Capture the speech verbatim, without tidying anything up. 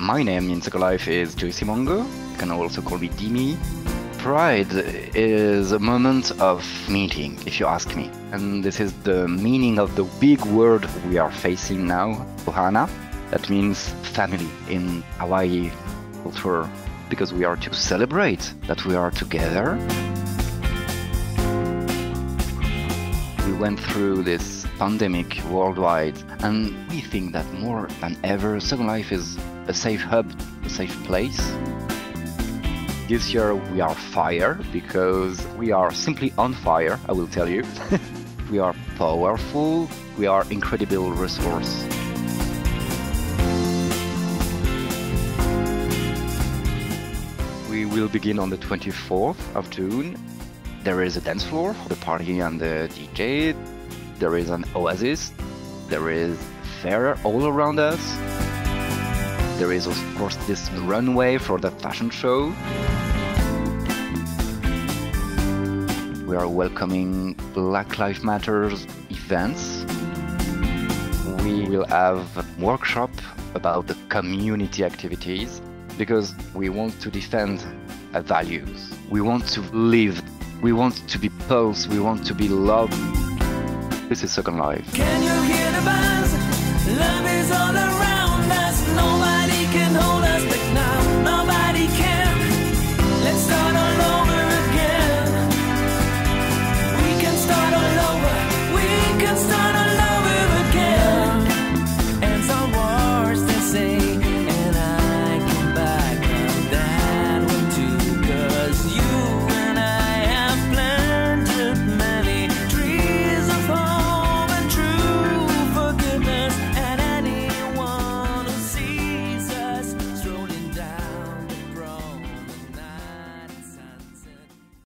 My name in Second Life is Juicy Mango, you can also call me Dimi. Pride is a moment of meeting, if you ask me. And this is the meaning of the big word we are facing now, ohana. That means family in Hawaii culture, because we are to celebrate that we are together. We went through this pandemic worldwide, and we think that more than ever, Second Life is a safe hub, a safe place. This year we are fire, because we are simply on fire, I will tell you. We are powerful, we are incredible resource. We will begin on the twenty-fourth of June. There is a dance floor for the party and the D J. There is an oasis. There is fair all around us. There is, of course, this runway for the fashion show. We are welcoming Black Lives Matters events. We will have a workshop about the community activities, because we want to defend our values. We want to live. We want to be pulsed. We want to be loved. This is Second Life. Can you hear